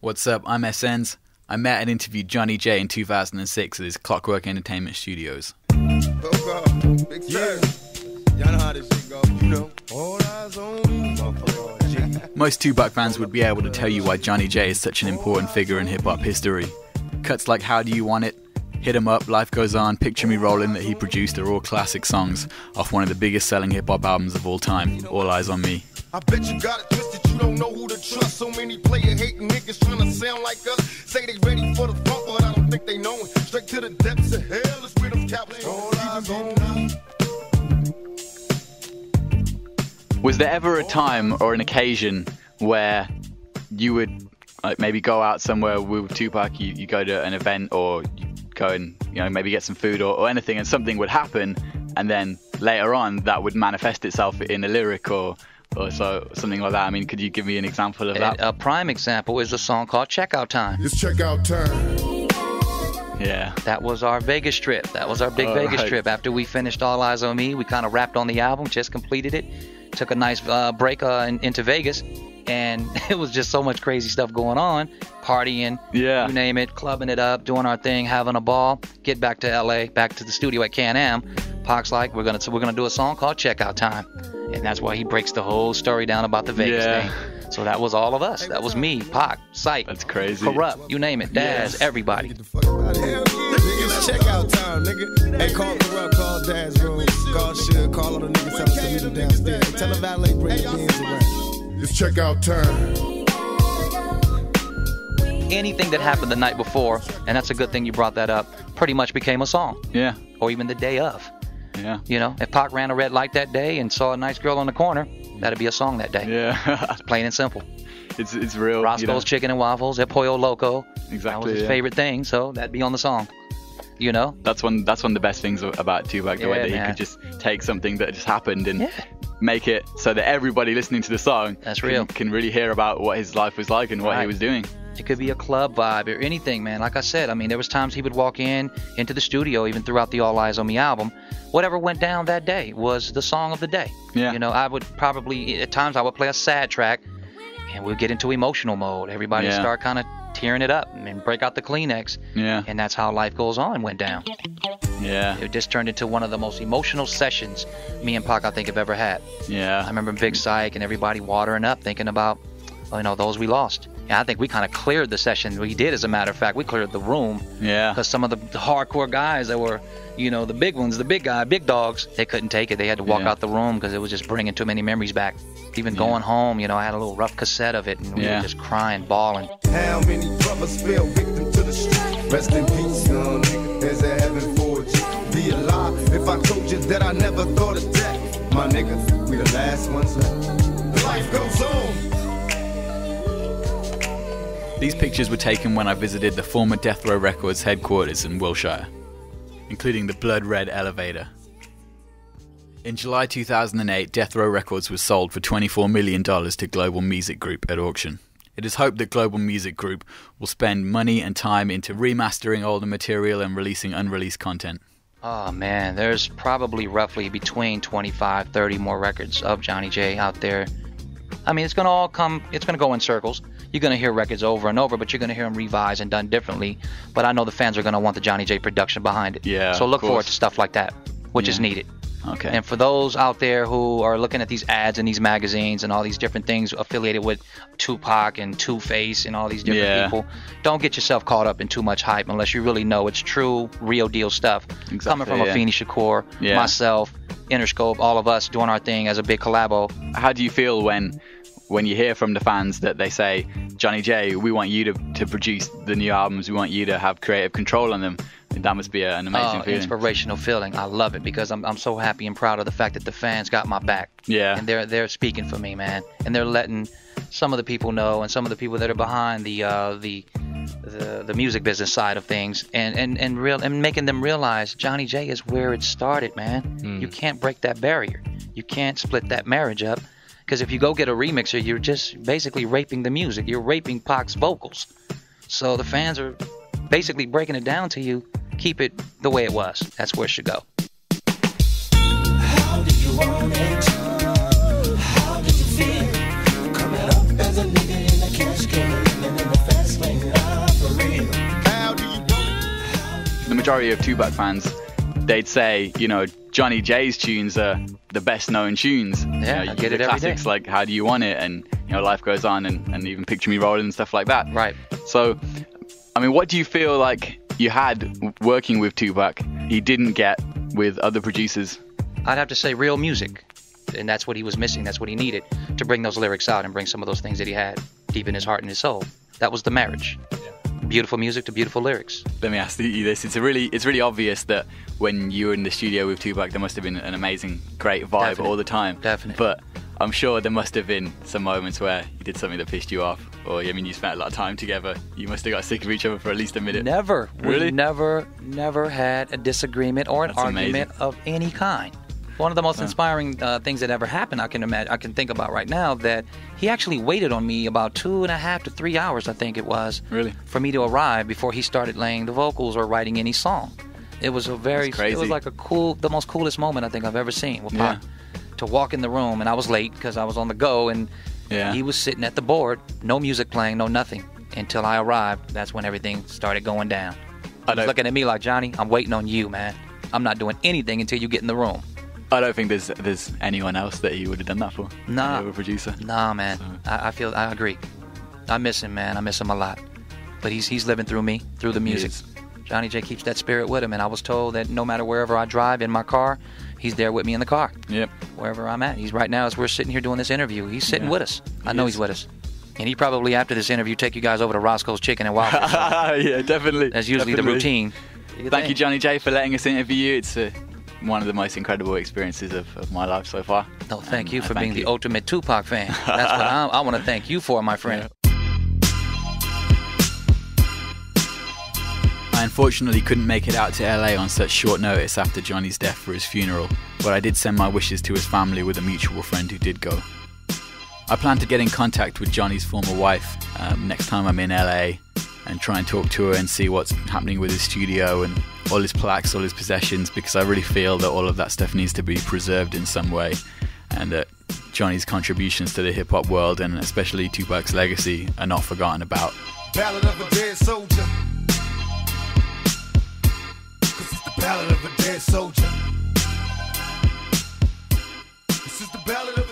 What's up, I'm SNs. I met and interviewed Johnny J in 2006 at his Clockwork Entertainment Studios. Most Tupac fans would be able to tell you why Johnny J is such an important figure in hip-hop history. Cuts like How Do You Want It, Hit 'Em Up, Life Goes On, Picture Me Rollin' that he produced are all classic songs off one of the biggest selling hip-hop albums of all time, All Eyez on Me. I bet you got it twisted, you don't know who to trust. So many player-hating niggas trying to sound like us. Say they ready for the front, but I don't think they know it. Straight to the depths of hell is where them cowboys all eyes on me. Was there ever a time or an occasion where you would like maybe go out somewhere with Tupac, you go to an event or you go and maybe get some food or anything, and something would happen, and then later on that would manifest itself in a lyric or so, something like that? I mean, could you give me an example of that? A prime example is a song called Checkout Time. It's Checkout Time. Yeah. That was our Vegas trip. That was our big Vegas trip. After we finished All Eyez on Me, we kind of wrapped on the album, just completed it, took a nice break into Vegas, and it was just so much crazy stuff going on, partying, you name it, clubbing it up, doing our thing, having a ball. Get back to LA, back to the studio at Can-Am. Pac's like, we're gonna do a song called Checkout Time, and that's why he breaks the whole story down about the Vegas thing. So that was all of us. That was me, Pac, Syke, that's crazy, Corrupt, you name it, Daz, everybody. Get the fuck out of here. It's Checkout Time, nigga. Hey, call Corrupt, call Daz, bro. Call Sugar, call all the niggas, tell them to meet them downstairs. Tell them valet, break the hands around. It's Checkout Time. Anything that happened the night before, and that's a good thing you brought that up, pretty much became a song. Yeah. Or even the day of. Yeah. You know, if Pac ran a red light that day and saw a nice girl on the corner, that'd be a song that day. Yeah. It's plain and simple. It's real. Roscoe's Chicken and Waffles, El Pollo Loco. Exactly. That was his favorite thing, so that'd be on the song. You know? That's one of the best things about Tupac, the way that he could just take something that just happened and make it so that everybody listening to the song can really hear about what his life was like and what he was doing. It could be a club vibe or anything, man. Like I said, I mean, there was times he would walk into the studio, even throughout the All Eyez on Me album. Whatever went down that day was the song of the day. Yeah. You know, I would probably, at times I would play a sad track and we'd get into emotional mode. Everybody would start kind of tearing it up and break out the Kleenex. Yeah. And that's how Life Goes On went down. Yeah. It just turned into one of the most emotional sessions me and Pac, I think, have ever had. Yeah. I remember Big Syke and everybody watering up, thinking about, you know, those we lost. And I think we kind of cleared the session. We did, as a matter of fact. We cleared the room. Yeah. Because some of the hardcore guys that were, you know, the big ones, the big dogs, they couldn't take it. They had to walk out the room because it was just bringing too many memories back. Even going home, you know, I had a little rough cassette of it, and we were just crying, bawling. How many brothers fell victim to the street? Rest in peace, young nigga. There's a heaven for you. Be alive if I told you that I never thought of death. My nigga, we the last ones left. Life goes on. These pictures were taken when I visited the former Death Row Records headquarters in Wilshire, including the blood red elevator. In July 2008, Death Row Records was sold for $24 million to Global Music Group at auction. It is hoped that Global Music Group will spend money and time into remastering older material and releasing unreleased content. Oh man, there's probably roughly between 25–30 more records of Johnny J out there. I mean, it's going to all come, it's going to go in circles. You're going to hear records over and over, but you're going to hear them revised and done differently. But I know the fans are going to want the Johnny J production behind it. Yeah. So look forward to stuff like that, which is needed. Okay. And for those out there who are looking at these ads and these magazines and all these different things affiliated with Tupac and Two-Face and all these different people, don't get yourself caught up in too much hype unless you really know it's true, real deal stuff. Exactly, coming from Afeni Shakur, myself, Interscope, all of us doing our thing as a big collabo. How do you feel when you hear from the fans that they say, Johnny J, we want you to produce the new albums, we want you to have creative control on them? That must be an amazing feeling. Inspirational feeling. I love it because I'm so happy and proud of the fact that the fans got my back. Yeah. And they're speaking for me, man. And they're letting some of the people know, and some of the people that are behind the music business side of things, and making them realize Johnny J is where it started, man. You can't break that barrier. You can't split that marriage up, because if you go get a remixer, you're just basically raping the music. You're raping Pac's vocals. So the fans are basically breaking it down to you. Keep it the way it was. That's where it should go. How do you want it? How do you feel? Coming up as a nigga in a cash can and in a fast majority of Tupac fans, they'd say, you know, Johnny J's tunes are the best known tunes. Yeah, you know, I get it every classics day. Like How Do You Want It and, you know, Life Goes On and even Picture Me Rolling and stuff like that. Right. So, I mean, what do you feel like you had working with Tupac he didn't get with other producers? I'd have to say real music. And that's what he was missing. That's what he needed to bring those lyrics out and bring some of those things that he had deep in his heart and his soul. That was the marriage. Beautiful music to beautiful lyrics. Let me ask you this. It's really obvious that when you were in the studio with Tupac, there must have been an amazing, great vibe all the time. Definitely. But I'm sure there must have been some moments where you did something that pissed you off. Or, I mean, you spent a lot of time together. You must have got sick of each other for at least a minute. Never. Really? We never had a disagreement or an argument of any kind. One of the most inspiring things that ever happened, I can think about right now, that he actually waited on me about 2.5 to 3 hours, I think it was, for me to arrive before he started laying the vocals or writing any song. It was a very, it was like a cool, the most coolest moment I think I've ever seen with Pop, to walk in the room, and I was late because I was on the go, and he was sitting at the board, no music playing, no nothing, until I arrived. That's when everything started going down. He was looking at me like, Johnny, I'm waiting on you, man. I'm not doing anything until you get in the room. I don't think there's anyone else that he would have done that for. Nah. Any other producer. Nah, man. So. I agree. I miss him, man. I miss him a lot. But he's living through me, through the music. Johnny J keeps that spirit with him, and I was told that no matter wherever I drive in my car, he's there with me in the car. Yep. Wherever I'm at. He's right now, as we're sitting here doing this interview, he's sitting with us. I know he's with us. And he probably, after this interview, take you guys over to Roscoe's Chicken and Waffles. Yeah, definitely. That's usually the routine. Thank you, Johnny J, for letting us interview you. It's one of the most incredible experiences of my life so far. No, thank you for being the ultimate Tupac fan. That's what I want to thank you for, my friend. I unfortunately couldn't make it out to LA on such short notice after Johnny's death for his funeral, but I did send my wishes to his family with a mutual friend who did go. I plan to get in contact with Johnny's former wife next time I'm in LA and try and talk to her and see what's happening with his studio and all his plaques, all his possessions, because I really feel that all of that stuff needs to be preserved in some way, and that Johnny's contributions to the hip-hop world, and especially Tupac's legacy, are not forgotten about. Ballad of a dead soldier. 'Cause it's the ballad of a dead soldier. This is the ballad of